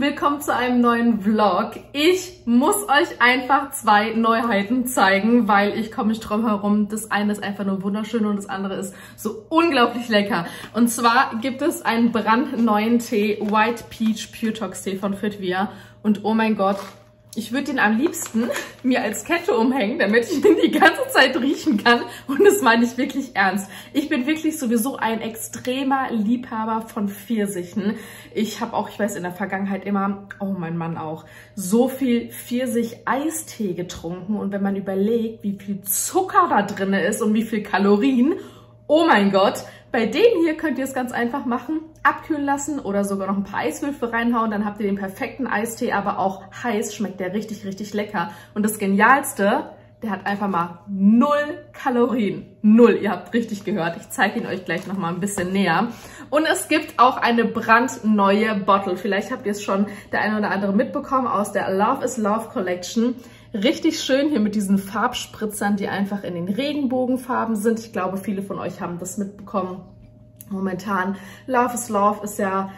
Lieben, willkommen zu einem neuen Vlog. Ich muss euch einfach zwei Neuheiten zeigen, weil ich komme nicht drum herum. Das eine ist einfach nur wunderschön und das andere ist so unglaublich lecker. Und zwar gibt es einen brandneuen Tee, White Peach Puretox-Tee von Fitvia. Und oh mein Gott, ich würde den am liebsten mir als Kette umhängen, damit ich ihn die ganze Zeit riechen kann. Und das meine ich wirklich ernst. Ich bin wirklich sowieso ein extremer Liebhaber von Pfirsichen. Ich habe auch, ich weiß, in der Vergangenheit immer, oh mein Mann auch, so viel Pfirsich-Eistee getrunken. Und wenn man überlegt, wie viel Zucker da drin ist und wie viel Kalorien, oh mein Gott. Bei dem hier könnt ihr es ganz einfach machen, abkühlen lassen oder sogar noch ein paar Eiswürfel reinhauen, dann habt ihr den perfekten Eistee, aber auch heiß schmeckt der richtig, richtig lecker. Und das Genialste, der hat einfach mal 0 Kalorien. 0, ihr habt richtig gehört. Ich zeige ihn euch gleich nochmal ein bisschen näher. Und es gibt auch eine brandneue Bottle. Vielleicht habt ihr es schon der eine oder andere mitbekommen aus der Love is Love Collection. Richtig schön hier mit diesen Farbspritzern, die einfach in den Regenbogenfarben sind. Ich glaube, viele von euch haben das mitbekommen. Momentan, Love is Love ist ja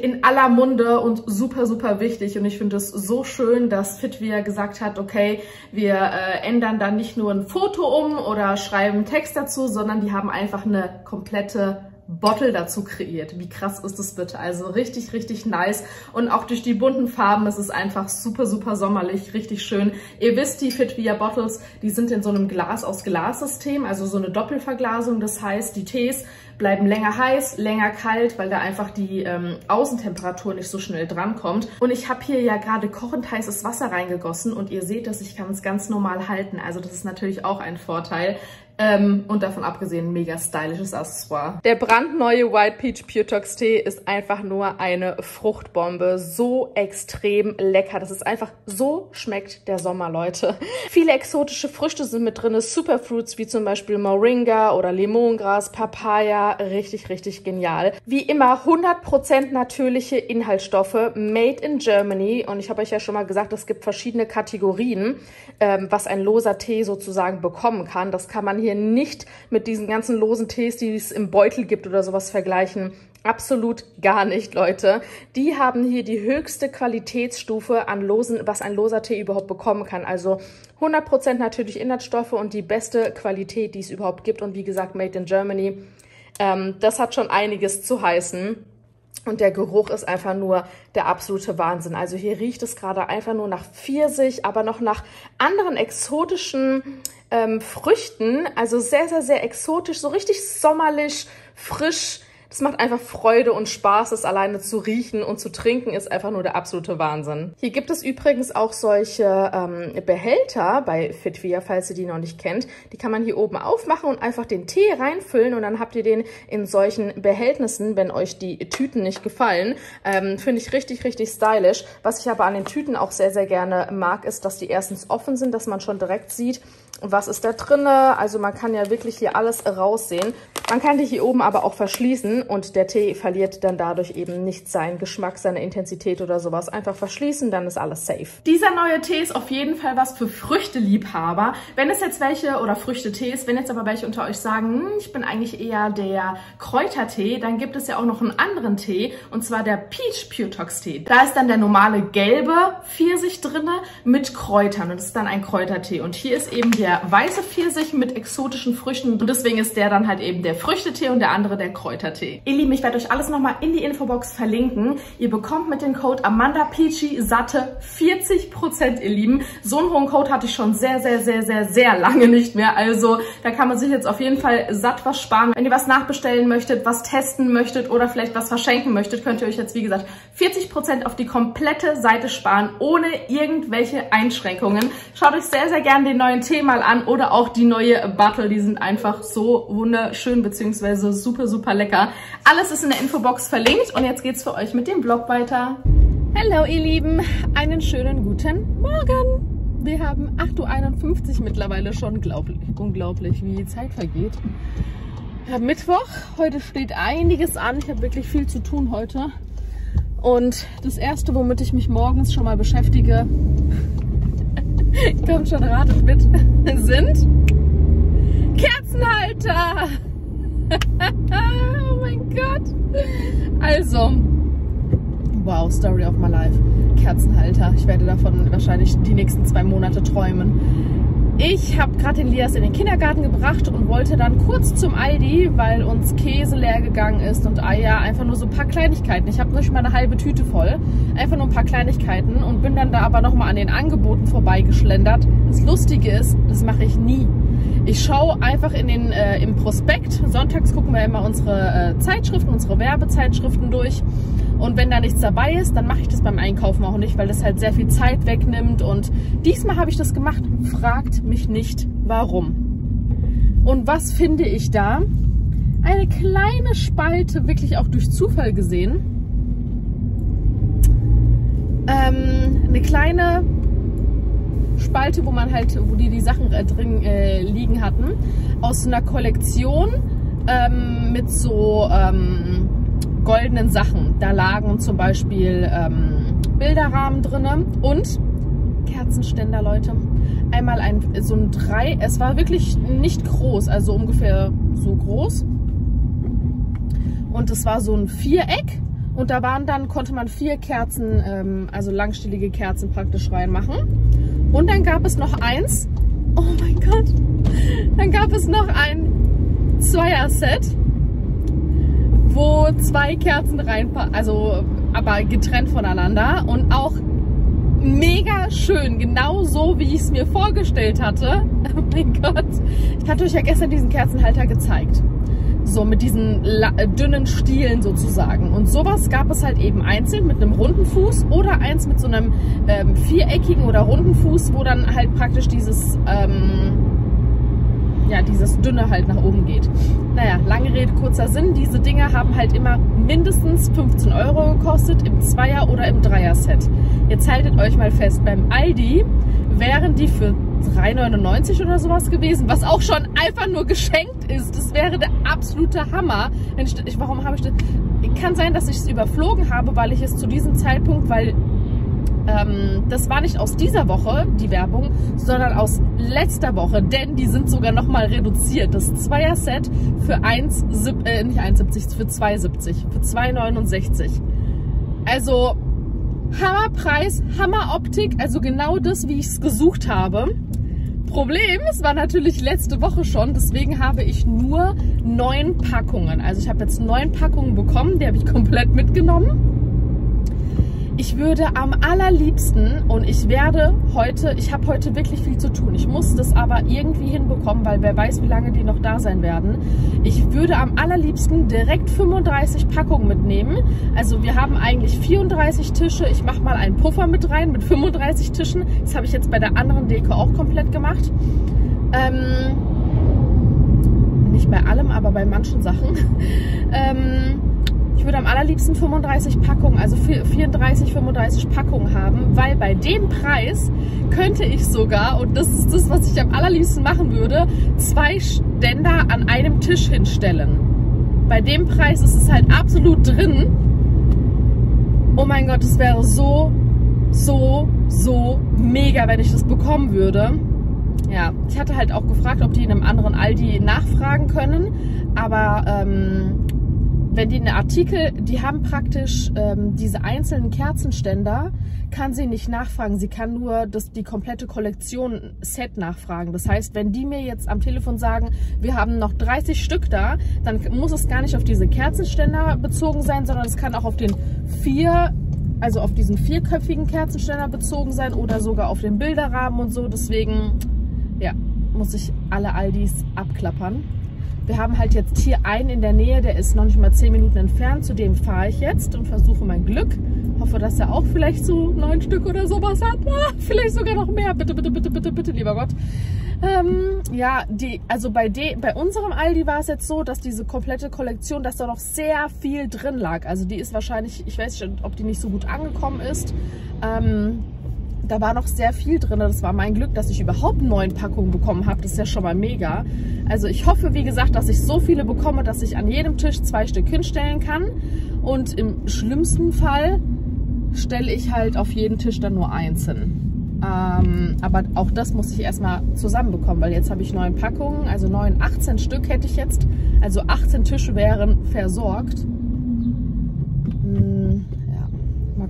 in aller Munde und super, super wichtig. Und ich finde es so schön, dass Fitvia gesagt hat, okay, wir ändern da nicht nur ein Foto um oder schreiben einen Text dazu, sondern die haben einfach eine komplette Bottle dazu kreiert. Wie krass ist das bitte? Also richtig, richtig nice. Und auch durch die bunten Farben ist es einfach super, super sommerlich, richtig schön. Ihr wisst, die Fitvia Bottles, die sind in so einem Glas-aus-Glas-System, also so eine Doppelverglasung. Das heißt, die Tees bleiben länger heiß, länger kalt, weil da einfach die Außentemperatur nicht so schnell drankommt. Und ich habe hier ja gerade kochend heißes Wasser reingegossen und ihr seht, dass ich kann es ganz normal halten. Also das ist natürlich auch ein Vorteil. Und davon abgesehen, mega stylisches Accessoire. Der brandneue White Peach Puretox-Tee ist einfach nur eine Fruchtbombe. So extrem lecker. Das ist einfach, so schmeckt der Sommer, Leute. Viele exotische Früchte sind mit drin. Superfruits wie zum Beispiel Moringa oder Limongras, Papaya. Richtig, richtig genial. Wie immer 100% natürliche Inhaltsstoffe. Made in Germany. Und ich habe euch ja schon mal gesagt, es gibt verschiedene Kategorien, was ein loser Tee sozusagen bekommen kann. Das kann man hier nicht mit diesen ganzen losen Tees, die es im Beutel gibt oder sowas vergleichen. Absolut gar nicht, Leute. Die haben hier die höchste Qualitätsstufe an losen, was ein loser Tee überhaupt bekommen kann. Also 100% natürlich Inhaltsstoffe und die beste Qualität, die es überhaupt gibt. Und wie gesagt, made in Germany. Das hat schon einiges zu heißen. Und der Geruch ist einfach nur der absolute Wahnsinn. Also hier riecht es gerade einfach nur nach Pfirsich, aber noch nach anderen exotischen Früchten. Also sehr, sehr, sehr exotisch, so richtig sommerlich, frisch. Das macht einfach Freude und Spaß, es alleine zu riechen und zu trinken, ist einfach nur der absolute Wahnsinn. Hier gibt es übrigens auch solche Behälter bei Fitvia, falls ihr die noch nicht kennt. Die kann man hier oben aufmachen und einfach den Tee reinfüllen und dann habt ihr den in solchen Behältnissen, wenn euch die Tüten nicht gefallen. Finde ich richtig, richtig stylisch. Was ich aber an den Tüten auch sehr, sehr gerne mag, ist, dass die erstens offen sind, dass man schon direkt sieht, was ist da drin. Also man kann ja wirklich hier alles raussehen. Man kann die hier oben aber auch verschließen. Und der Tee verliert dann dadurch eben nicht seinen Geschmack, seine Intensität oder sowas. Einfach verschließen, dann ist alles safe. Dieser neue Tee ist auf jeden Fall was für Früchteliebhaber. Wenn es jetzt welche, oder Früchtetees, wenn jetzt aber welche unter euch sagen, ich bin eigentlich eher der Kräutertee, dann gibt es ja auch noch einen anderen Tee, und zwar der Peach Puretox-Tee. Da ist dann der normale gelbe Pfirsich drin mit Kräutern und das ist dann ein Kräutertee. Und hier ist eben der weiße Pfirsich mit exotischen Früchten und deswegen ist der dann halt eben der Früchtetee und der andere der Kräutertee. Ihr Lieben, ich werde euch alles nochmal in die Infobox verlinken. Ihr bekommt mit dem Code AmandaPeachySatte 40%, ihr Lieben. So einen hohen Code hatte ich schon sehr, sehr, sehr, sehr, sehr lange nicht mehr. Also da kann man sich jetzt auf jeden Fall satt was sparen. Wenn ihr was nachbestellen möchtet, was testen möchtet oder vielleicht was verschenken möchtet, könnt ihr euch jetzt, wie gesagt, 40% auf die komplette Seite sparen, ohne irgendwelche Einschränkungen. Schaut euch sehr, sehr gerne den neuen Tee mal an oder auch die neue Bottle. Die sind einfach so wunderschön bzw. super, super lecker. Alles ist in der Infobox verlinkt und jetzt geht's für euch mit dem Vlog weiter. Hallo ihr Lieben, einen schönen guten Morgen. Wir haben 8:51 Uhr mittlerweile schon, unglaublich, wie die Zeit vergeht. Wir haben Mittwoch, heute steht einiges an, ich habe wirklich viel zu tun heute. Und das Erste, womit ich mich morgens schon mal beschäftige, kommt schon, ratet mit, sind Kerzenhalter. Oh mein Gott! Also, wow, Story of my life. Kerzenhalter. Ich werde davon wahrscheinlich die nächsten 2 Monate träumen. Ich habe gerade den Elias in den Kindergarten gebracht und wollte dann kurz zum Aldi, weil uns Käse leer gegangen ist und Eier, einfach nur so ein paar Kleinigkeiten. Ich habe nicht mal eine halbe Tüte voll, einfach nur ein paar Kleinigkeiten und bin dann da aber nochmal an den Angeboten vorbeigeschlendert. Das Lustige ist, das mache ich nie. Ich schaue einfach in den, im Prospekt, sonntags gucken wir immer unsere Zeitschriften, unsere Werbezeitschriften durch und wenn da nichts dabei ist, dann mache ich das beim Einkaufen auch nicht, weil das halt sehr viel Zeit wegnimmt und diesmal habe ich das gemacht. Fragt mich nicht, warum. Und was finde ich da? Eine kleine Spalte, wirklich auch durch Zufall gesehen. Eine kleine Spalte, wo man halt, wo die Sachen drin liegen hatten, aus einer Kollektion mit so goldenen Sachen. Da lagen zum Beispiel Bilderrahmen drin und Kerzenständer, Leute. Einmal so ein 3, es war wirklich nicht groß, also ungefähr so groß. Und es war so ein Viereck und da waren dann, konnte man 4 Kerzen, also langstellige Kerzen praktisch reinmachen. Und dann gab es noch eins, oh mein Gott, dann gab es noch ein Zweier-Set, wo 2 Kerzen reinpassen, also aber getrennt voneinander und auch mega schön, genau so, wie ich es mir vorgestellt hatte. Oh mein Gott, ich hatte euch ja gestern diesen Kerzenhalter gezeigt, so mit diesen dünnen Stielen sozusagen. Und sowas gab es halt eben einzeln mit einem runden Fuß oder eins mit so einem viereckigen oder runden Fuß, wo dann halt praktisch dieses, ja, dieses dünne halt nach oben geht. Naja, lange Rede, kurzer Sinn. Diese Dinger haben halt immer mindestens 15 € gekostet, im 2er- oder im 3er-Set. Jetzt haltet euch mal fest, beim Aldi wären die für 3,99 € oder sowas gewesen, was auch schon einfach nur geschenkt ist. Das wäre der absolute Hammer. Warum habe ich das? Kann sein, dass ich es überflogen habe, weil ich es zu diesem Zeitpunkt, weil das war nicht aus dieser Woche, die Werbung, sondern aus letzter Woche, denn die sind sogar nochmal reduziert. Das 2er-Set für 2,70, für 2,69. Also Hammerpreis, Hammeroptik, also genau das, wie ich es gesucht habe. Problem, es war natürlich letzte Woche schon, deswegen habe ich nur 9 Packungen. Also ich habe jetzt 9 Packungen bekommen, die habe ich komplett mitgenommen. Ich würde am allerliebsten und ich habe heute wirklich viel zu tun. Ich muss das aber irgendwie hinbekommen, weil wer weiß, wie lange die noch da sein werden. Ich würde am allerliebsten direkt 35 Packungen mitnehmen. Also wir haben eigentlich 34 Tische. Ich mache mal einen Puffer mit rein mit 35 Tischen. Das habe ich jetzt bei der anderen Deko auch komplett gemacht. Nicht bei allem, aber bei manchen Sachen. Ich würde am allerliebsten 35 Packungen, also 34, 35 Packungen haben, weil bei dem Preis könnte ich sogar, und das ist das, was ich am allerliebsten machen würde, 2 Ständer an einem Tisch hinstellen. Bei dem Preis ist es halt absolut drin. Oh mein Gott, es wäre so, so, so mega, wenn ich das bekommen würde. Ja, ich hatte halt auch gefragt, ob die in einem anderen Aldi nachfragen können, aber wenn die einen Artikel, die haben praktisch diese einzelnen Kerzenständer, kann sie nicht nachfragen. Sie kann nur die komplette Kollektion Set nachfragen. Das heißt, wenn die mir jetzt am Telefon sagen, wir haben noch 30 Stück da, dann muss es gar nicht auf diese Kerzenständer bezogen sein, sondern es kann auch auf den auf diesen 4-köpfigen Kerzenständer bezogen sein oder sogar auf den Bilderrahmen und so. Deswegen, ja, muss ich alle Aldis abklappern. Wir haben halt jetzt hier einen in der Nähe, der ist noch nicht mal 10 Minuten entfernt. Zu dem fahre ich jetzt und versuche mein Glück. Hoffe, dass er auch vielleicht so 9 Stück oder sowas hat. Ah, vielleicht sogar noch mehr. Bitte, bitte, bitte, bitte, bitte, lieber Gott. Ja, bei unserem Aldi war es jetzt so, dass diese komplette Kollektion, dass da noch sehr viel drin lag. Also die ist wahrscheinlich, ich weiß nicht, ob die nicht so gut angekommen ist. Da war noch sehr viel drin. Das war mein Glück, dass ich überhaupt 9 Packungen bekommen habe. Das ist ja schon mal mega. Also ich hoffe, wie gesagt, dass ich so viele bekomme, dass ich an jedem Tisch 2 Stück hinstellen kann. Und im schlimmsten Fall stelle ich halt auf jeden Tisch dann nur eins hin. Aber auch das muss ich erstmal zusammenbekommen, weil jetzt habe ich 9 Packungen. Also 18 Stück hätte ich jetzt. Also 18 Tische wären versorgt.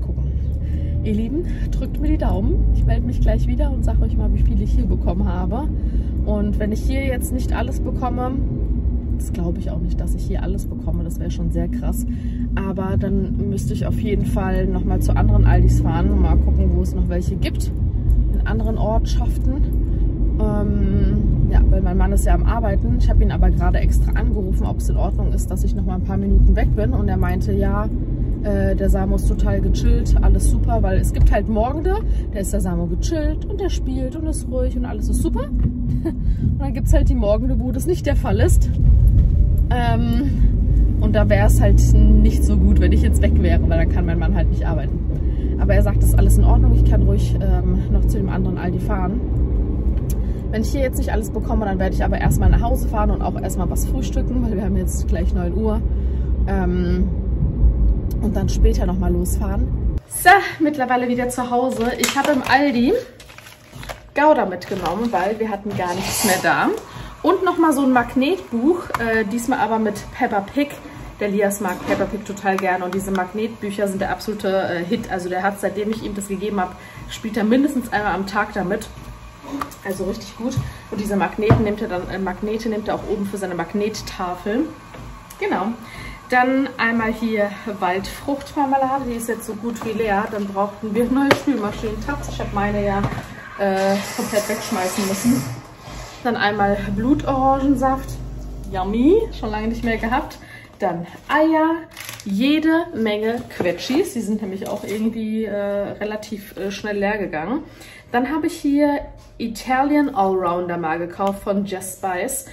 gucken. Ihr Lieben, drückt mir die Daumen. Ich melde mich gleich wieder und sage euch mal, wie viel ich hier bekommen habe. Und wenn ich hier jetzt nicht alles bekomme, das glaube ich auch nicht, dass ich hier alles bekomme. Das wäre schon sehr krass. Aber dann müsste ich auf jeden Fall nochmal zu anderen Aldis fahren und mal gucken, wo es noch welche gibt. In anderen Ortschaften. Ja, weil mein Mann ist ja am Arbeiten. Ich habe ihn aber gerade extra angerufen, ob es in Ordnung ist, dass ich noch mal ein paar Minuten weg bin. Und er meinte, ja, der Samo ist total gechillt, alles super, weil es gibt halt Morgende, da ist der Samo gechillt und der spielt und ist ruhig und alles ist super. Und dann gibt es halt die Morgende, wo das nicht der Fall ist. Und da wäre es halt nicht so gut, wenn ich jetzt weg wäre, weil dann kann mein Mann halt nicht arbeiten. Aber er sagt, das ist alles in Ordnung, ich kann ruhig noch zu dem anderen Aldi fahren. Wenn ich hier jetzt nicht alles bekomme, dann werde ich aber erstmal nach Hause fahren und auch erstmal was frühstücken, weil wir haben jetzt gleich 9 Uhr. Und dann später nochmal losfahren. So, mittlerweile wieder zu Hause. Ich habe im Aldi Gouda mitgenommen, weil wir hatten gar nichts mehr da. Und nochmal so ein Magnetbuch, diesmal aber mit Peppa Pig. Der Elias mag Peppa Pig total gerne und diese Magnetbücher sind der absolute Hit. Also der hat, seitdem ich ihm das gegeben habe, spielt er mindestens einmal am Tag damit. Also richtig gut. Und diese Magneten nimmt er dann, auch oben für seine Magnettafel. Genau. Dann einmal hier Waldfruchtmarmelade. Die ist jetzt so gut wie leer. Dann brauchten wir neue Spülmaschinentabs. Ich habe meine ja komplett wegschmeißen müssen. Dann einmal Blutorangensaft. Yummy. Schon lange nicht mehr gehabt. Dann Eier. Jede Menge Quetschis. Die sind nämlich auch irgendwie relativ schnell leer gegangen. Dann habe ich hier Italian Allrounder mal gekauft von Just Spice.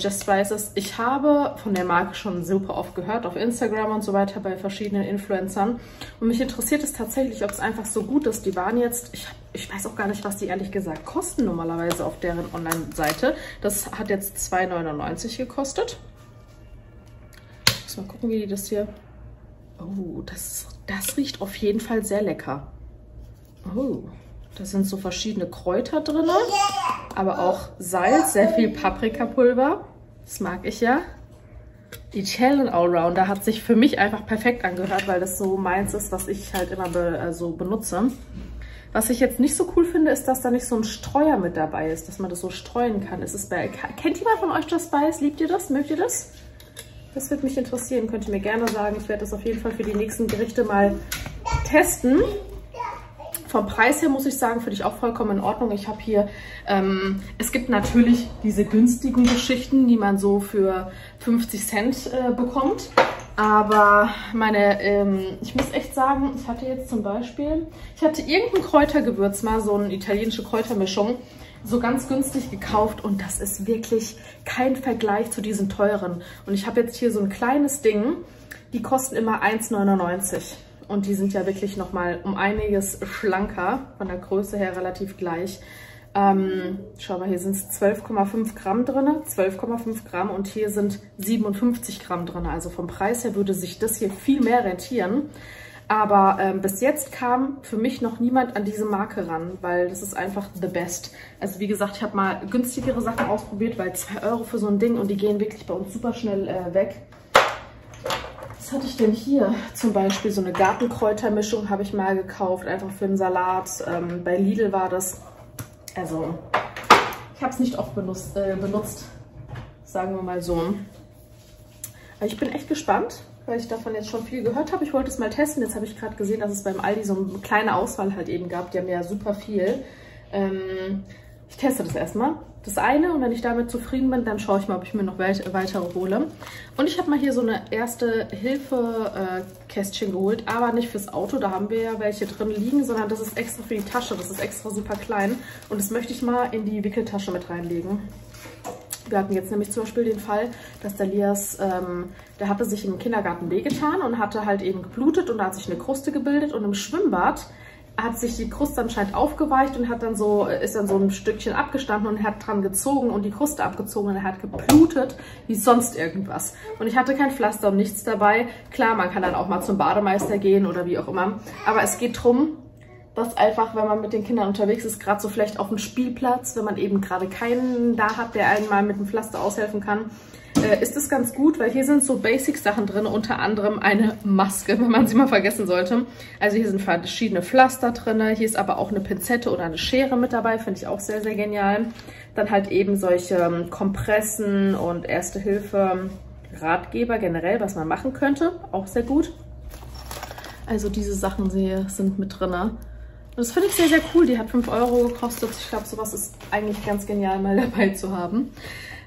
Just Spice ist, ich habe von der Marke schon super oft gehört, auf Instagram und so weiter, bei verschiedenen Influencern. Und mich interessiert es tatsächlich, ob es einfach so gut ist. Die waren jetzt, ich weiß auch gar nicht, was die ehrlich gesagt kosten normalerweise auf deren Online-Seite. Das hat jetzt 2,99 € gekostet. Ich muss mal gucken, wie die das hier... Oh, das riecht auf jeden Fall sehr lecker. Oh... Da sind so verschiedene Kräuter drin, aber auch Salz, sehr viel Paprikapulver. Das mag ich ja. Die Italian Allrounder hat sich für mich einfach perfekt angehört, weil das so meins ist, was ich halt immer so benutze. Was ich jetzt nicht so cool finde, ist, dass da nicht so ein Streuer mit dabei ist, dass man das so streuen kann. Ist es bei, kennt jemand von euch Just Spice? Liebt ihr das? Mögt ihr das? Das würde mich interessieren. Könnt ihr mir gerne sagen. Ich werde das auf jeden Fall für die nächsten Gerichte mal testen. Vom Preis her muss ich sagen, finde ich auch vollkommen in Ordnung. Ich habe hier, es gibt natürlich diese günstigen Geschichten, die man so für 50 Cent bekommt. Aber meine, ich muss echt sagen, ich hatte jetzt zum Beispiel, irgendein Kräutergewürz mal, so eine italienische Kräutermischung, so ganz günstig gekauft. Und das ist wirklich kein Vergleich zu diesen teuren. Und ich habe jetzt hier so ein kleines Ding, die kosten immer 1,99 €. Und die sind ja wirklich nochmal um einiges schlanker, von der Größe her relativ gleich. Schau mal, hier sind es 12,5 Gramm drin, 12,5 Gramm und hier sind 57 Gramm drin. Also vom Preis her würde sich das hier viel mehr rentieren. Aber bis jetzt kam für mich noch niemand an diese Marke ran, weil das ist einfach the best. Also wie gesagt, ich habe mal günstigere Sachen ausprobiert, weil 2 € für so ein Ding und die gehen wirklich bei uns super schnell weg. Was hatte ich denn hier? Zum Beispiel so eine Gartenkräutermischung habe ich mal gekauft, einfach für einen Salat. Bei Lidl war das. Also, ich habe es nicht oft benutzt, sagen wir mal so. Aber ich bin echt gespannt, weil ich davon jetzt schon viel gehört habe. Ich wollte es mal testen. Jetzt habe ich gerade gesehen, dass es beim Aldi so eine kleine Auswahl halt eben gab. Die haben ja super viel. Ich teste das erstmal, das eine, und wenn ich damit zufrieden bin, dann schaue ich mal, ob ich mir noch weitere hole. Und ich habe mal hier so eine Erste-Hilfe-Kästchen geholt, aber nicht fürs Auto, da haben wir ja welche drin liegen, sondern das ist extra für die Tasche, das ist extra super klein und das möchte ich mal in die Wickeltasche mit reinlegen. Wir hatten jetzt nämlich zum Beispiel den Fall, dass der Elias, der hatte sich im Kindergarten wehgetan und hatte halt eben geblutet und da hat sich eine Kruste gebildet und im Schwimmbad hat sich die Kruste anscheinend aufgeweicht und hat dann so, ist dann so ein Stückchen abgestanden und hat dran gezogen und die Kruste abgezogen und er hat geblutet wie sonst irgendwas. Und ich hatte kein Pflaster und nichts dabei. Klar, man kann dann auch mal zum Bademeister gehen oder wie auch immer. Aber es geht darum, dass einfach, wenn man mit den Kindern unterwegs ist, gerade so vielleicht auf dem Spielplatz, wenn man eben gerade keinen da hat, der einem mal mit dem Pflaster aushelfen kann, ist es ganz gut, weil hier sind so Basic-Sachen drin, unter anderem eine Maske, wenn man sie mal vergessen sollte. Also hier sind verschiedene Pflaster drin, hier ist aber auch eine Pinzette oder eine Schere mit dabei, finde ich auch sehr, sehr genial. Dann halt eben solche Kompressen und Erste-Hilfe-Ratgeber generell, was man machen könnte, auch sehr gut. Also diese Sachen hier sind mit drin. Das finde ich sehr, sehr cool. Die hat 5 Euro gekostet. Ich glaube, sowas ist eigentlich ganz genial, mal dabei zu haben.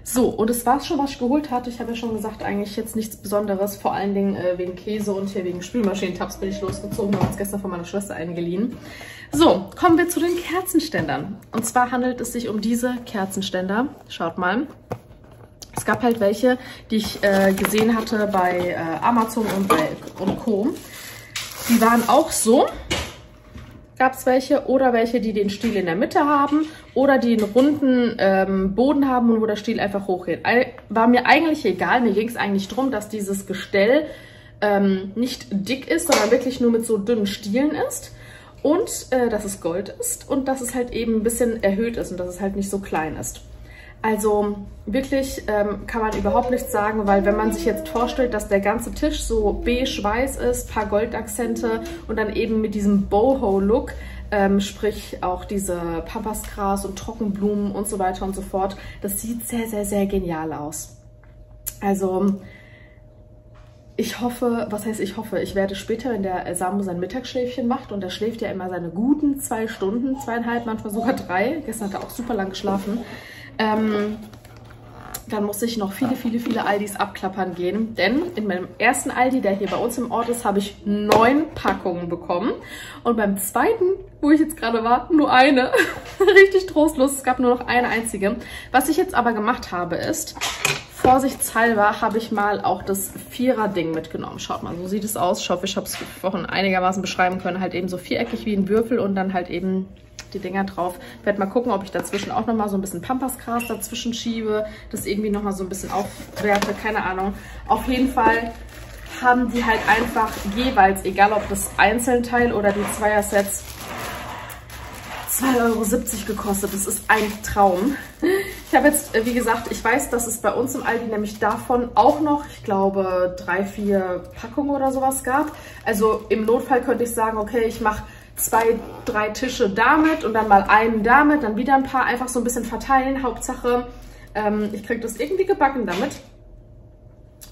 So, und das war es schon, was ich geholt hatte. Ich habe ja schon gesagt, eigentlich jetzt nichts Besonderes. Vor allen Dingen wegen Käse und hier wegen Spülmaschinentabs bin ich losgezogen. Wir haben uns gestern von meiner Schwester eingeliehen. So, kommen wir zu den Kerzenständern. Und zwar handelt es sich um diese Kerzenständer. Schaut mal. Es gab halt welche, die ich gesehen hatte bei Amazon und Co. Die waren auch so. Gab es welche oder welche, die den Stiel in der Mitte haben oder die einen runden Boden haben und wo der Stiel einfach hochgeht. War mir eigentlich egal, mir ging es eigentlich darum, dass dieses Gestell nicht dick ist, sondern wirklich nur mit so dünnen Stielen ist und dass es Gold ist und dass es halt eben ein bisschen erhöht ist und dass es halt nicht so klein ist. Also wirklich kann man überhaupt nichts sagen, weil wenn man sich jetzt vorstellt, dass der ganze Tisch so beige-weiß ist, paar Goldakzente und dann eben mit diesem Boho-Look, sprich auch diese Pampasgras und Trockenblumen und so weiter und so fort, das sieht sehr, sehr, sehr genial aus. Also ich hoffe, was heißt ich hoffe, ich werde später, wenn der Samo sein Mittagsschläfchen macht und er schläft ja immer seine guten 2 Stunden, 2,5, manchmal sogar 3, gestern hat er auch super lang geschlafen, dann muss ich noch viele, viele, viele Aldis abklappern gehen, denn in meinem ersten Aldi, der hier bei uns im Ort ist, habe ich 9 Packungen bekommen und beim zweiten, wo ich jetzt gerade war, nur eine. Richtig trostlos, es gab nur noch eine einzige. Was ich jetzt aber gemacht habe ist, vorsichtshalber habe ich mal auch das 4er-Ding mitgenommen. Schaut mal, so sieht es aus. Ich hoffe, ich habe es vorhin einigermaßen beschreiben können. Halt eben so viereckig wie ein Würfel und dann halt eben die Dinger drauf. Ich werde mal gucken, ob ich dazwischen auch nochmal so ein bisschen Pampasgras dazwischen schiebe, das irgendwie nochmal so ein bisschen aufwerte, keine Ahnung. Auf jeden Fall haben die halt einfach jeweils, egal ob das Einzelteil oder die Zweiersets, 2,70 Euro gekostet. Das ist ein Traum. Ich habe jetzt, wie gesagt, ich weiß, dass es bei uns im Aldi nämlich davon auch noch, ich glaube, 3, 4 Packungen oder sowas gab. Also im Notfall könnte ich sagen, okay, ich mache 2, 3 Tische damit und dann mal einen damit, dann wieder ein paar, einfach so ein bisschen verteilen. Hauptsache, ich kriege das irgendwie gebacken damit.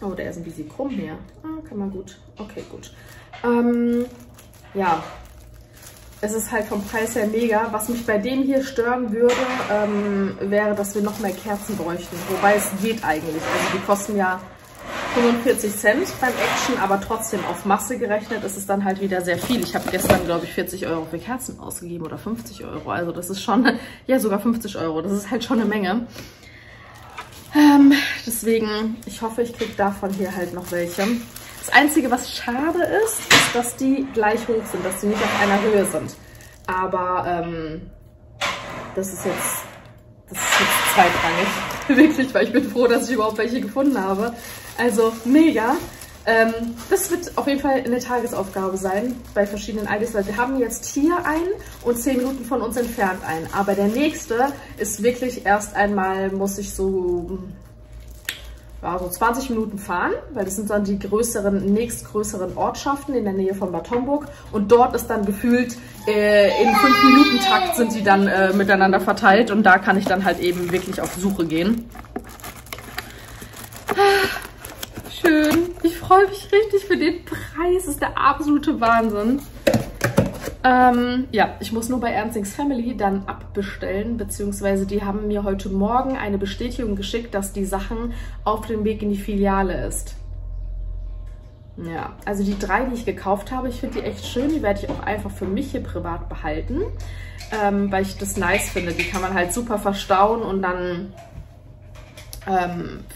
Oh, der ist ein bisschen krumm hier. Ah, kann man gut. Okay, gut. Ja, es ist halt vom Preis her mega. Was mich bei dem hier stören würde, wäre, dass wir noch mehr Kerzen bräuchten. Wobei es geht eigentlich. Also die kosten ja 45 Cent beim Action, aber trotzdem auf Masse gerechnet ist es dann halt wieder sehr viel. Ich habe gestern, glaube ich, 40 Euro für Kerzen ausgegeben oder 50 Euro. Also das ist schon, ja sogar 50 Euro. Das ist halt schon eine Menge. Deswegen, ich hoffe, ich kriege davon hier halt noch welche. Das Einzige, was schade ist, ist, dass die gleich hoch sind, dass die nicht auf einer Höhe sind. Aber das ist jetzt zweitrangig, wirklich, weil ich bin froh, dass ich überhaupt welche gefunden habe. Also mega. Das wird auf jeden Fall eine Tagesaufgabe sein bei verschiedenen Aldis. Wir haben jetzt hier einen und 10 Minuten von uns entfernt einen. Aber der nächste ist wirklich erst einmal, muss ich so... Ja, so 20 Minuten fahren, weil das sind dann die größeren, nächstgrößeren Ortschaften in der Nähe von Bad Homburg und dort ist dann gefühlt in 5-Minuten-Takt sind die dann miteinander verteilt und da kann ich dann halt eben wirklich auf Suche gehen. Schön, ich freue mich richtig für den Preis, das ist der absolute Wahnsinn. Ja, ich muss nur bei Ernstings Family dann abbestellen, beziehungsweise die haben mir heute Morgen eine Bestätigung geschickt, dass die Sachen auf dem Weg in die Filiale ist. Ja, also die 3, die ich gekauft habe, ich finde die echt schön, die werde ich auch einfach für mich hier privat behalten, weil ich das nice finde. Die kann man halt super verstauen und dann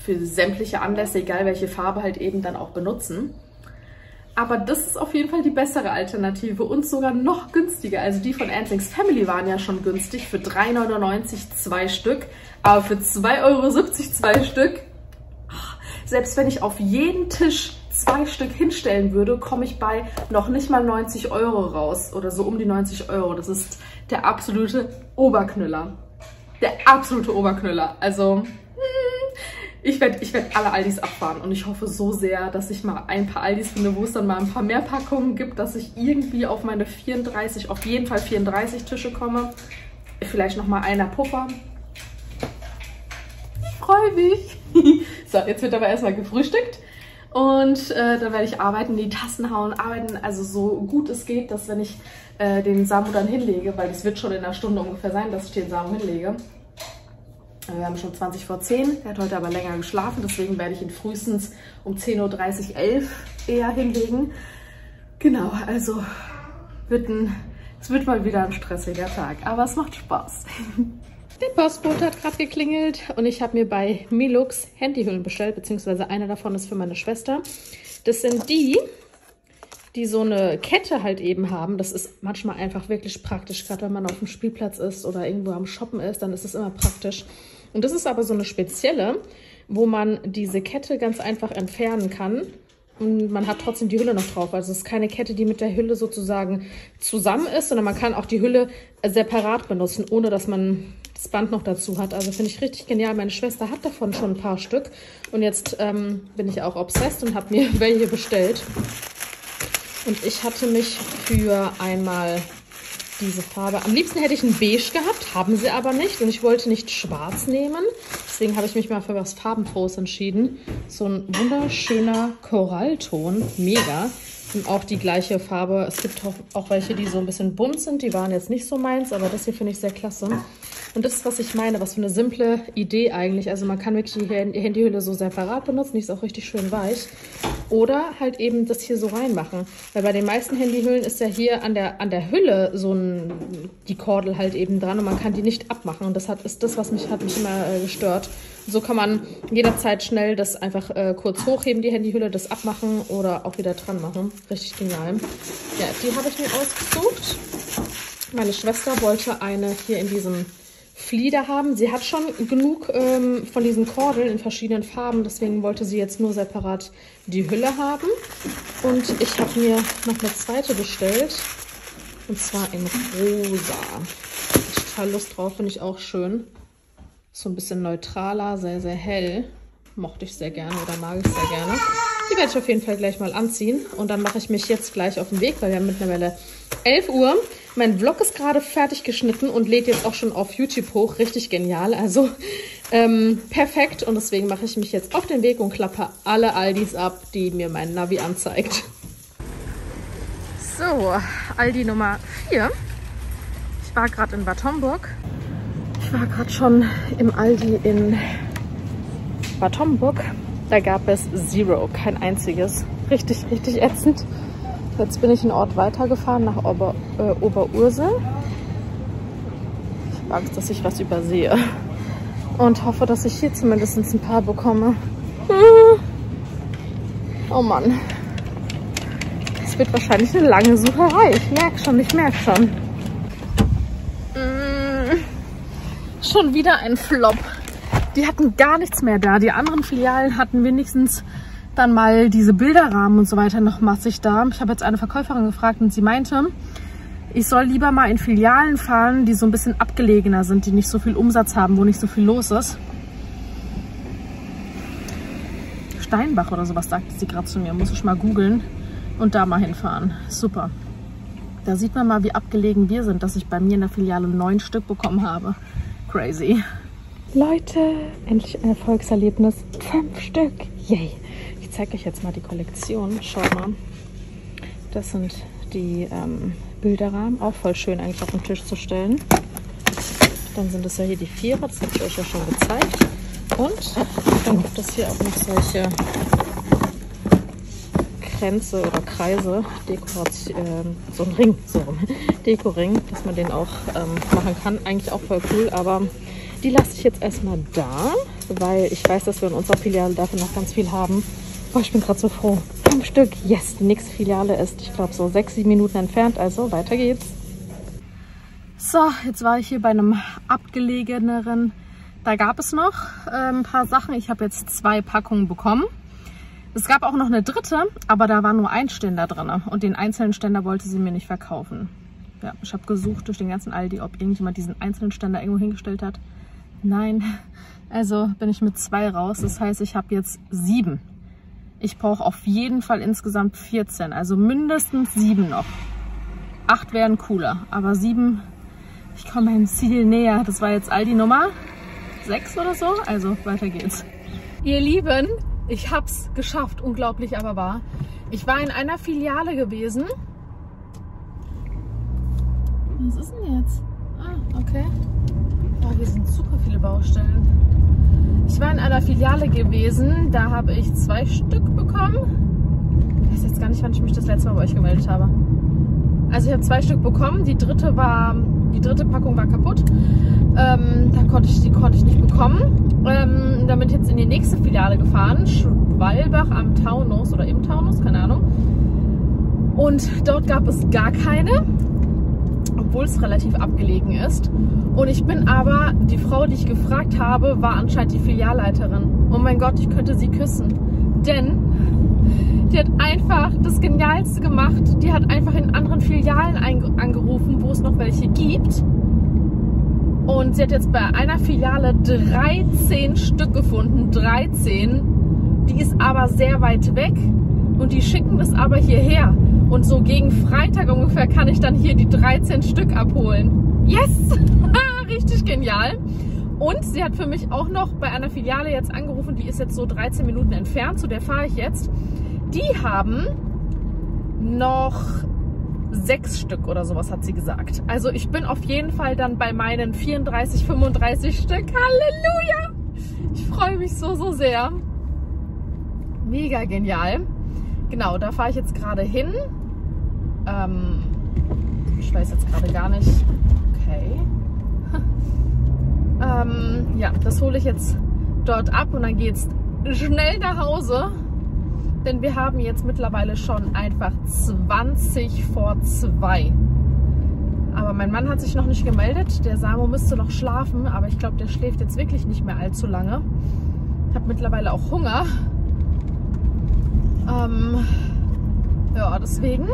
für sämtliche Anlässe, egal welche Farbe, halt eben dann auch benutzen. Aber das ist auf jeden Fall die bessere Alternative und sogar noch günstiger. Also die von Antlings Family waren ja schon günstig für 3,99 2 Stück. Aber für 2,70 Euro 2 Stück, selbst wenn ich auf jeden Tisch 2 Stück hinstellen würde, komme ich bei noch nicht mal 90 Euro raus oder so um die 90 Euro. Das ist der absolute Oberknüller. Der absolute Oberknüller. Also... Ich werd alle Aldis abfahren und ich hoffe so sehr, dass ich mal ein paar Aldis finde, wo es dann mal ein paar mehr Packungen gibt, dass ich irgendwie auf meine 34, auf jeden Fall 34 Tische komme. Vielleicht nochmal einer Puffer. Ich freue mich. So, jetzt wird aber erstmal gefrühstückt. Und dann werde ich arbeiten, die Tassen hauen, arbeiten, also so gut es geht, dass wenn ich den Samo dann hinlege, weil das wird schon in einer Stunde ungefähr sein, dass ich den Samo hinlege. Wir haben schon 20 vor 10, der hat heute aber länger geschlafen, deswegen werde ich ihn frühestens um 10.30 Uhr, 11 Uhr eher hinlegen. Genau, also es wird mal wieder ein stressiger Tag, aber es macht Spaß. Der Postbote hat gerade geklingelt und ich habe mir bei Milux Handyhüllen bestellt, beziehungsweise eine davon ist für meine Schwester. Das sind die, die so eine Kette halt eben haben. Das ist manchmal einfach wirklich praktisch, gerade wenn man auf dem Spielplatz ist oder irgendwo am Shoppen ist, dann ist es immer praktisch. Und das ist aber so eine spezielle, wo man diese Kette ganz einfach entfernen kann. Und man hat trotzdem die Hülle noch drauf. Also es ist keine Kette, die mit der Hülle sozusagen zusammen ist, sondern man kann auch die Hülle separat benutzen, ohne dass man das Band noch dazu hat. Also finde ich richtig genial. Meine Schwester hat davon schon ein paar Stück. Und jetzt bin ich auch obsessed und habe mir welche bestellt. Und ich hatte mich für einmal diese Farbe. Am liebsten hätte ich ein Beige gehabt, haben sie aber nicht. Und ich wollte nicht schwarz nehmen. Deswegen habe ich mich mal für was Farbenfrohes entschieden. So ein wunderschöner Korallton. Mega. Und auch die gleiche Farbe. Es gibt auch welche, die so ein bisschen bunt sind. Die waren jetzt nicht so meins, aber das hier finde ich sehr klasse. Und das ist, was ich meine. Was für eine simple Idee eigentlich. Also man kann wirklich die Handyhülle so separat benutzen. Die ist auch richtig schön weich. Oder halt eben das hier so reinmachen. Weil bei den meisten Handyhüllen ist ja hier an der Hülle so die Kordel halt eben dran. Und man kann die nicht abmachen. Und das ist das, was mich immer gestört. So kann man jederzeit schnell das einfach kurz hochheben, die Handyhülle, das abmachen oder auch wieder dran machen. Richtig genial. Ja, die habe ich mir ausgesucht. Meine Schwester wollte eine hier in diesem Flieder haben. Sie hat schon genug von diesen Kordeln in verschiedenen Farben, deswegen wollte sie jetzt nur separat die Hülle haben. Und ich habe mir noch eine zweite bestellt, und zwar in rosa. Ich habe total Lust drauf, finde ich auch schön. So ein bisschen neutraler, sehr, sehr hell. Mochte ich sehr gerne oder mag ich sehr gerne. Die werde ich auf jeden Fall gleich mal anziehen. Und dann mache ich mich jetzt gleich auf den Weg, weil wir haben mittlerweile 11 Uhr. Mein Vlog ist gerade fertig geschnitten und lädt jetzt auch schon auf YouTube hoch. Richtig genial, also perfekt. Und deswegen mache ich mich jetzt auf den Weg und klappe alle Aldis ab, die mir mein Navi anzeigt. So, Aldi Nummer 4. Ich war gerade in Bad Homburg. Ich war gerade schon im Aldi in Bad Homburg. Da gab es Zero, kein einziges. Richtig, richtig ätzend. Jetzt bin ich einen Ort weitergefahren, nach Oberursel. Ich mag es, dass ich was übersehe. Und hoffe, dass ich hier zumindest ein paar bekomme. Oh Mann. Das wird wahrscheinlich eine lange Sucherei. Ich merke schon, ich merke schon. Schon wieder ein Flop. Die hatten gar nichts mehr da. Die anderen Filialen hatten wenigstens dann mal diese Bilderrahmen und so weiter noch massig da. Ich habe jetzt eine Verkäuferin gefragt und sie meinte, ich soll lieber mal in Filialen fahren, die so ein bisschen abgelegener sind, die nicht so viel Umsatz haben, wo nicht so viel los ist. Steinbach oder sowas sagte sie gerade zu mir. Muss ich mal googeln und da mal hinfahren. Super. Da sieht man mal, wie abgelegen wir sind, dass ich bei mir in der Filiale 9 Stück bekommen habe. Crazy. Leute, endlich ein Erfolgserlebnis. 5 Stück. Yay. Ich zeige euch jetzt mal die Kollektion. Schaut mal. Das sind die Bilderrahmen. Auch voll schön eigentlich auf den Tisch zu stellen. Dann sind es ja hier die Vierer. Das habe ich euch ja schon gezeigt. Und dann gibt es hier auch noch solche Kränze oder Kreise, so ein Ring, so ein Dekoring, dass man den auch machen kann. Eigentlich auch voll cool, aber die lasse ich jetzt erstmal da, weil ich weiß, dass wir in unserer Filiale dafür noch ganz viel haben. Boah, ich bin gerade so froh. 5 Stück, yes, die nächste Filiale ist, ich glaube, so 6-7 Minuten entfernt, also weiter geht's. So, jetzt war ich hier bei einem abgelegeneren, da gab es noch ein paar Sachen. Ich habe jetzt 2 Packungen bekommen. Es gab auch noch eine dritte, aber da war nur ein Ständer drin und den einzelnen Ständer wollte sie mir nicht verkaufen. Ja, ich habe gesucht durch den ganzen Aldi, ob irgendjemand diesen einzelnen Ständer irgendwo hingestellt hat. Nein, also bin ich mit 2 raus. Das heißt, ich habe jetzt 7. Ich brauche auf jeden Fall insgesamt 14. Also mindestens 7 noch. 8 wären cooler, aber 7, ich komme meinem Ziel näher. Das war jetzt Aldi Nummer 6 oder so. Also weiter geht's. Ihr Lieben, ich hab's geschafft. Unglaublich, aber wahr. Ich war in einer Filiale gewesen. Was ist denn jetzt? Ah, okay. Oh, hier sind super viele Baustellen. Ich war in einer Filiale gewesen. Da habe ich 2 Stück bekommen. Ich weiß jetzt gar nicht, wann ich mich das letzte Mal bei euch gemeldet habe. Also ich habe 2 Stück bekommen. Die dritte Packung war kaputt. Die konnte ich nicht bekommen. Da bin ich jetzt in die nächste Filiale gefahren. Schwalbach am Taunus oder im Taunus, keine Ahnung. Und dort gab es gar keine, obwohl es relativ abgelegen ist. Und ich bin aber, die Frau, die ich gefragt habe, war anscheinend die Filialleiterin. Oh mein Gott, ich könnte sie küssen. Denn die hat einfach das Genialste gemacht. Die hat einfach in anderen Filialen angerufen, wo es noch welche gibt. Und sie hat jetzt bei einer Filiale 13 Stück gefunden. 13. Die ist aber sehr weit weg. Und die schicken das aber hierher. Und so gegen Freitag ungefähr kann ich dann hier die 13 Stück abholen. Yes! Richtig genial. Und sie hat für mich auch noch bei einer Filiale jetzt angerufen. Die ist jetzt so 13 Minuten entfernt. Zu der fahre ich jetzt. Die haben noch 6 Stück oder sowas, hat sie gesagt. Also ich bin auf jeden Fall dann bei meinen 34, 35 Stück. Halleluja! Ich freue mich so, so sehr. Mega genial. Genau, da fahre ich jetzt gerade hin. Ich weiß jetzt gerade gar nicht. Okay. Ja, das hole ich jetzt dort ab und dann geht's schnell nach Hause. Denn wir haben jetzt mittlerweile schon einfach 2:20. Aber mein Mann hat sich noch nicht gemeldet. Der Samo müsste noch schlafen, aber ich glaube, der schläft jetzt wirklich nicht mehr allzu lange. Ich habe mittlerweile auch Hunger. Ja, deswegen.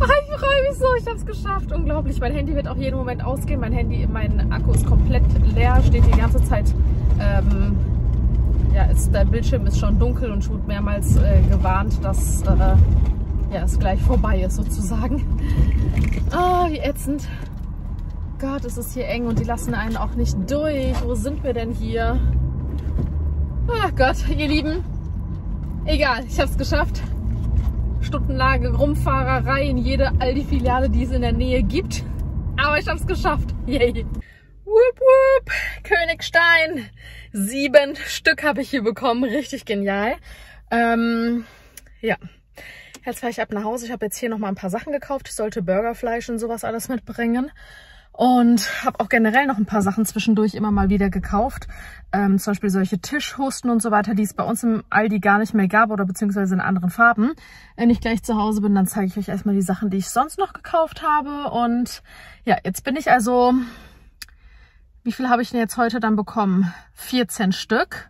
Oh, ich freue mich so, ich habe es geschafft. Unglaublich. Mein Handy wird auch jeden Moment ausgehen. Mein Akku ist komplett leer, steht die ganze Zeit. Ja, der Bildschirm ist schon dunkel und schon mehrmals gewarnt, dass ja, es gleich vorbei ist sozusagen. Oh, wie ätzend. Gott, es ist hier eng und die lassen einen auch nicht durch. Wo sind wir denn hier? Ach Gott, ihr Lieben. Egal, ich habe es geschafft. Stundenlange Rumfahrerei in jede Aldi-Filiale, die es in der Nähe gibt. Aber ich habe es geschafft. Yay. Wupp, wupp. Königstein. 7 Stück habe ich hier bekommen. Richtig genial. Ja. Jetzt fahre ich ab nach Hause. Ich habe jetzt hier nochmal ein paar Sachen gekauft. Ich sollte Burgerfleisch und sowas alles mitbringen. Und habe auch generell noch ein paar Sachen zwischendurch immer mal wieder gekauft. Zum Beispiel solche Tischhusten und so weiter, die es bei uns im Aldi gar nicht mehr gab oder beziehungsweise in anderen Farben. Wenn ich gleich zu Hause bin, dann zeige ich euch erstmal die Sachen, die ich sonst noch gekauft habe. Und ja, jetzt bin ich also... Wie viel habe ich denn jetzt heute dann bekommen? 14 Stück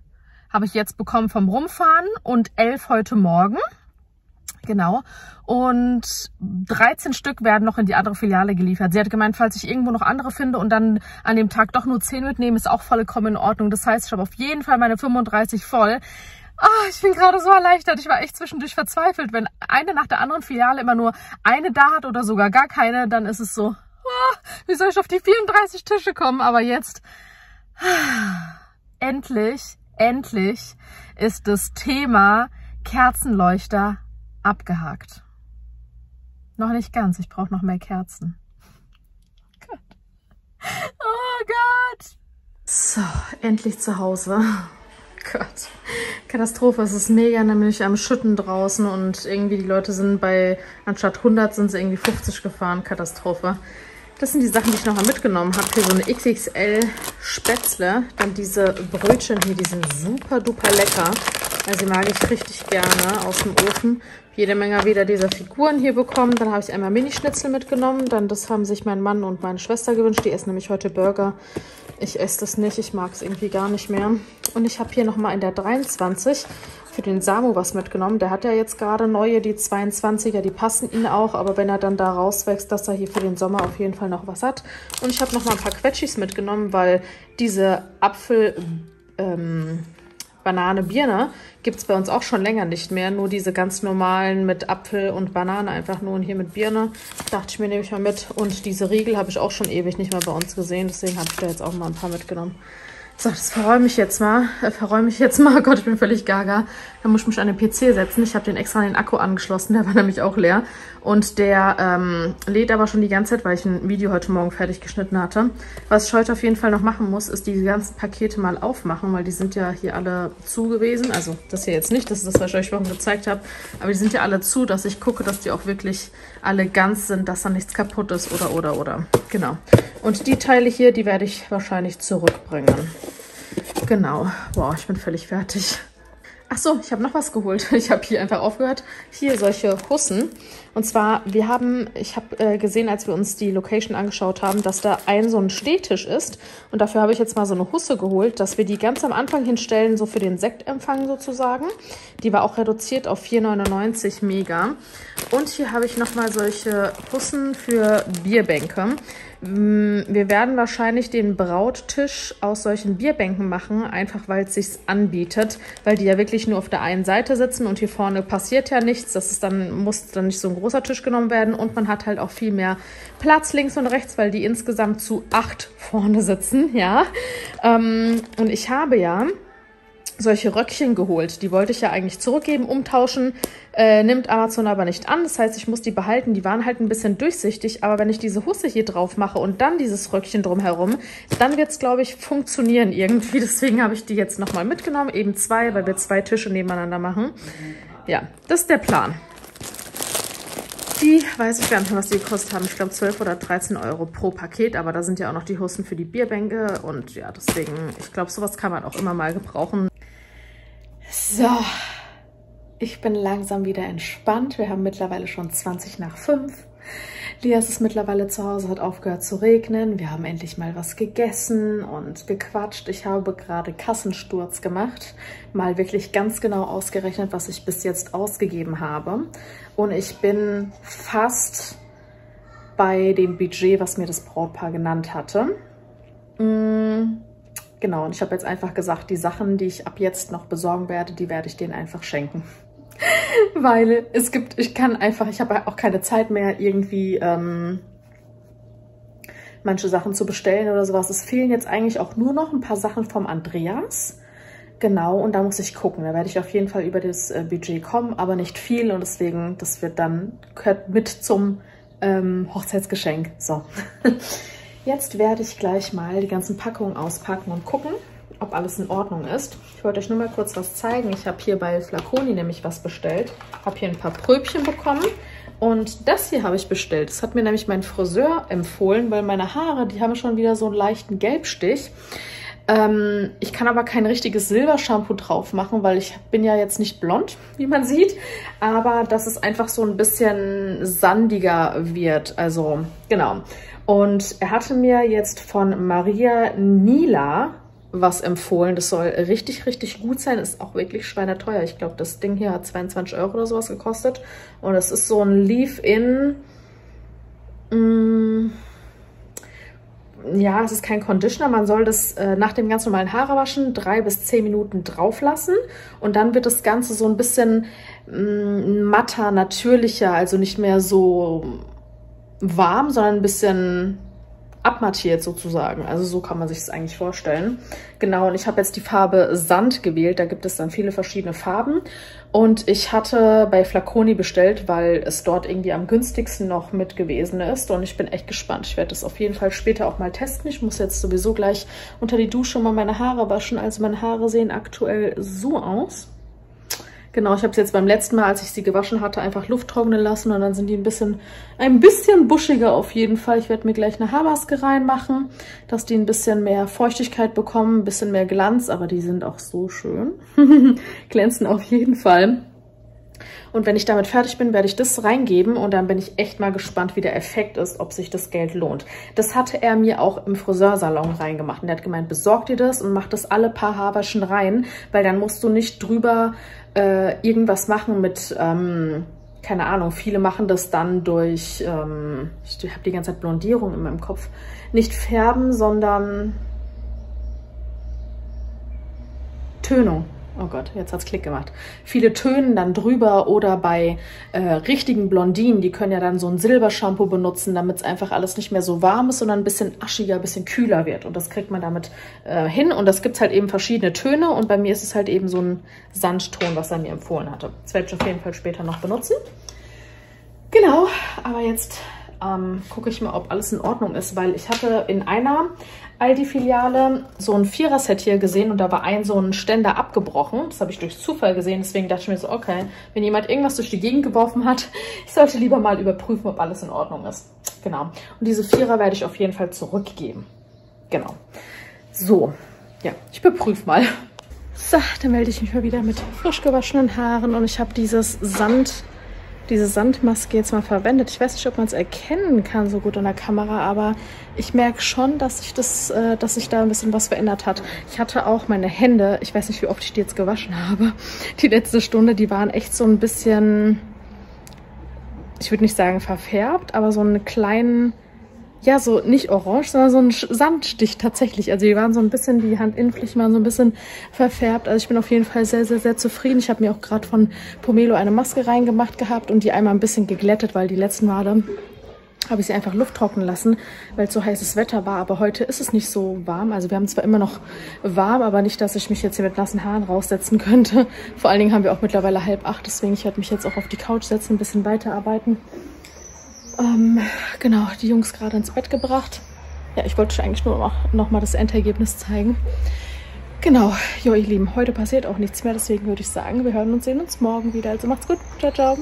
habe ich jetzt bekommen vom Rumfahren und 11 heute Morgen. Genau. Und 13 Stück werden noch in die andere Filiale geliefert. Sie hat gemeint, falls ich irgendwo noch andere finde und dann an dem Tag doch nur 10 mitnehme, ist auch vollkommen in Ordnung. Das heißt, ich habe auf jeden Fall meine 35 voll. Oh, ich bin gerade so erleichtert. Ich war echt zwischendurch verzweifelt. Wenn eine nach der anderen Filiale immer nur eine da hat oder sogar gar keine, dann ist es so... Wie soll ich auf die 34 Tische kommen? Aber jetzt, endlich ist das Thema Kerzenleuchter abgehakt. Noch nicht ganz, ich brauche noch mehr Kerzen. Oh Gott. Oh Gott. So, endlich zu Hause. Gott, Katastrophe. Es ist mega nämlich am Schütten draußen und irgendwie die Leute sind anstatt 100 sind sie irgendwie 50 gefahren. Katastrophe. Das sind die Sachen, die ich noch mal mitgenommen habe. Hier so eine XXL Spätzle. Dann diese Brötchen hier, die sind super duper lecker. Also die mag ich richtig gerne aus dem Ofen. Jede Menge wieder dieser Figuren hier bekommen. Dann habe ich einmal Mini-Schnitzel mitgenommen. Dann das haben sich mein Mann und meine Schwester gewünscht. Die essen nämlich heute Burger. Ich esse das nicht. Ich mag es irgendwie gar nicht mehr. Und ich habe hier nochmal in der 23 für den Samo was mitgenommen. Der hat ja jetzt gerade neue, die 22er, die passen ihm auch. Aber wenn er dann da rauswächst, dass er hier für den Sommer auf jeden Fall noch was hat. Und ich habe noch mal ein paar Quetschis mitgenommen, weil diese Apfel-Banane-Birne gibt es bei uns auch schon länger nicht mehr. Nur diese ganz normalen mit Apfel und Banane einfach nur und hier mit Birne. Dachte ich mir, nehme ich mal mit. Und diese Riegel habe ich auch schon ewig nicht mehr bei uns gesehen. Deswegen habe ich da jetzt auch mal ein paar mitgenommen. So, das verräume ich jetzt mal. Oh Gott, ich bin völlig gaga. Da muss ich mich an den PC setzen. Ich habe den extra an den Akku angeschlossen. Der war nämlich auch leer. Und der lädt aber schon die ganze Zeit, weil ich ein Video heute Morgen fertig geschnitten hatte. Was ich heute auf jeden Fall noch machen muss, ist die ganzen Pakete mal aufmachen, weil die sind ja hier alle zu gewesen. Also das hier jetzt nicht, das ist das, was ich euch schon gezeigt habe. Aber die sind ja alle zu, dass ich gucke, dass die auch wirklich alle ganz sind, dass da nichts kaputt ist oder. Genau. Und die Teile hier, die werde ich wahrscheinlich zurückbringen. Genau. Wow, ich bin völlig fertig. Ach so, ich habe noch was geholt. Ich habe hier einfach aufgehört. Hier solche Hussen. Und zwar, ich habe gesehen, als wir uns die Location angeschaut haben, dass da so ein Stehtisch ist. Und dafür habe ich jetzt mal so eine Husse geholt, dass wir die ganz am Anfang hinstellen, so für den Sektempfang sozusagen. Die war auch reduziert auf 4,99, mega. Und hier habe ich nochmal solche Hussen für Bierbänke. Wir werden wahrscheinlich den Brauttisch aus solchen Bierbänken machen, einfach weil es sich anbietet, weil die ja wirklich nur auf der einen Seite sitzen und hier vorne passiert ja nichts. Das ist dann, muss dann nicht so ein großer Tisch genommen werden und man hat halt auch viel mehr Platz links und rechts, weil die insgesamt zu 8 vorne sitzen, ja. Und ich habe ja solche Röckchen geholt. Die wollte ich ja eigentlich zurückgeben, umtauschen, nimmt Amazon aber nicht an. Das heißt, ich muss die behalten. Die waren halt ein bisschen durchsichtig, aber wenn ich diese Husse hier drauf mache und dann dieses Röckchen drumherum, dann wird es, glaube ich, funktionieren irgendwie. Deswegen habe ich die jetzt nochmal mitgenommen. Eben 2, weil wir 2 Tische nebeneinander machen. Ja, das ist der Plan. Die weiß ich gar nicht mehr, was die gekostet haben. Ich glaube 12 oder 13 Euro pro Paket. Aber da sind ja auch noch die Hussen für die Bierbänke. Und ja, deswegen, ich glaube, sowas kann man auch immer mal gebrauchen. So, ich bin langsam wieder entspannt. Wir haben mittlerweile schon 20 nach 5. Elias ist mittlerweile zu Hause, hat aufgehört zu regnen. Wir haben endlich mal was gegessen und gequatscht. Ich habe gerade Kassensturz gemacht. Mal wirklich ganz genau ausgerechnet, was ich bis jetzt ausgegeben habe. Und ich bin fast bei dem Budget, was mir das Brautpaar genannt hatte. Genau, und ich habe jetzt einfach gesagt, die Sachen, die ich ab jetzt noch besorgen werde, die werde ich denen einfach schenken. Weil es gibt, ich habe auch keine Zeit mehr, irgendwie manche Sachen zu bestellen oder sowas. Es fehlen jetzt eigentlich auch nur noch ein paar Sachen vom Andreas. Genau, und da muss ich gucken. Da werde ich auf jeden Fall über das Budget kommen, aber nicht viel. Und deswegen, das wird dann, gehört mit zum Hochzeitsgeschenk. So. Jetzt werde ich gleich mal die ganzen Packungen auspacken und gucken, ob alles in Ordnung ist. Ich wollte euch nur mal kurz was zeigen. Ich habe hier bei Flaconi nämlich was bestellt. Habe hier ein paar Pröbchen bekommen. Und das hier habe ich bestellt. Das hat mir nämlich mein Friseur empfohlen, weil meine Haare, die haben schon wieder so einen leichten Gelbstich. Ich kann aber kein richtiges Silbershampoo drauf machen, weil ich bin ja jetzt nicht blond, wie man sieht. Aber dass es einfach so ein bisschen sandiger wird. Also, genau. Und er hatte mir jetzt von Maria Nila was empfohlen. Das soll richtig, richtig gut sein. Ist auch wirklich schweineteuer. Ich glaube, das Ding hier hat 22 Euro oder sowas gekostet. Und es ist so ein Leave-In. Ja, es ist kein Conditioner. Man soll das nach dem ganz normalen Haare waschen 3 bis 10 Minuten drauf lassen. Und dann wird das Ganze so ein bisschen matter, natürlicher. Also nicht mehr so warm, sondern ein bisschen abmattiert sozusagen. Also so kann man sich das eigentlich vorstellen. Genau, und ich habe jetzt die Farbe Sand gewählt. Da gibt es dann viele verschiedene Farben. Und ich hatte bei Flaconi bestellt, weil es dort irgendwie am günstigsten noch mit gewesen ist. Und ich bin echt gespannt. Ich werde das auf jeden Fall später auch mal testen. Ich muss jetzt sowieso gleich unter die Dusche mal meine Haare waschen. Also meine Haare sehen aktuell so aus. Genau, ich habe es jetzt beim letzten Mal, als ich sie gewaschen hatte, einfach Luft trocknen lassen und dann sind die ein bisschen buschiger auf jeden Fall. Ich werde mir gleich eine Haarmaske reinmachen, dass die ein bisschen mehr Feuchtigkeit bekommen, ein bisschen mehr Glanz, aber die sind auch so schön. Glänzen auf jeden Fall. Und wenn ich damit fertig bin, werde ich das reingeben und dann bin ich echt mal gespannt, wie der Effekt ist, ob sich das Geld lohnt. Das hatte er mir auch im Friseursalon reingemacht und er hat gemeint, besorg dir das und mach das alle paar Haberschen rein, weil dann musst du nicht drüber irgendwas machen mit, keine Ahnung, viele machen das dann durch, ich habe die ganze Zeit Blondierung in meinem Kopf, nicht färben, sondern Tönung. Oh Gott, jetzt hat's Klick gemacht. Viele tönen dann drüber oder bei richtigen Blondinen, die können ja dann so ein Silbershampoo benutzen, damit es einfach alles nicht mehr so warm ist, sondern ein bisschen aschiger, ein bisschen kühler wird. Und das kriegt man damit hin und das gibt halt eben verschiedene Töne und bei mir ist es halt eben so ein Sandton, was er mir empfohlen hatte. Das werde ich auf jeden Fall später noch benutzen. Genau, aber jetzt gucke ich mal, ob alles in Ordnung ist, weil ich hatte in einer Aldi-Filiale so ein Vierer-Set hier gesehen und da war so ein Ständer abgebrochen. Das habe ich durch Zufall gesehen, deswegen dachte ich mir so, okay, wenn jemand irgendwas durch die Gegend geworfen hat, ich sollte lieber mal überprüfen, ob alles in Ordnung ist. Genau. Und diese Vierer werde ich auf jeden Fall zurückgeben. Genau. So, ja, ich beprüfe mal. So, dann melde ich mich mal wieder mit frisch gewaschenen Haaren und ich habe diese Sandmaske jetzt mal verwendet. Ich weiß nicht, ob man es erkennen kann so gut in der Kamera, aber ich merke schon, dass sich da ein bisschen was verändert hat. Ich hatte auch meine Hände, ich weiß nicht, wie oft ich die jetzt gewaschen habe, die letzte Stunde, die waren echt so ein bisschen, ich würde nicht sagen verfärbt, aber so einen kleinen, ja, so nicht orange, sondern so einen Sandstich tatsächlich. Also die waren so ein bisschen, die Handinnenflächen waren so ein bisschen verfärbt. Also ich bin auf jeden Fall sehr, sehr, sehr zufrieden. Ich habe mir auch gerade von Pomelo eine Maske reingemacht gehabt und die einmal ein bisschen geglättet, weil die letzten Male habe ich sie einfach lufttrocknen lassen, weil es so heißes Wetter war. Aber heute ist es nicht so warm. Also wir haben zwar immer noch warm, aber nicht, dass ich mich jetzt hier mit nassen Haaren raussetzen könnte. Vor allen Dingen haben wir auch mittlerweile 7:30, deswegen ich werde mich jetzt auch auf die Couch setzen, ein bisschen weiterarbeiten. Genau, die Jungs gerade ins Bett gebracht. Ja, ich wollte euch eigentlich nur noch mal das Endergebnis zeigen. Genau, jo ihr Lieben, heute passiert auch nichts mehr, deswegen würde ich sagen, wir hören und sehen uns morgen wieder. Also macht's gut, ciao, ciao.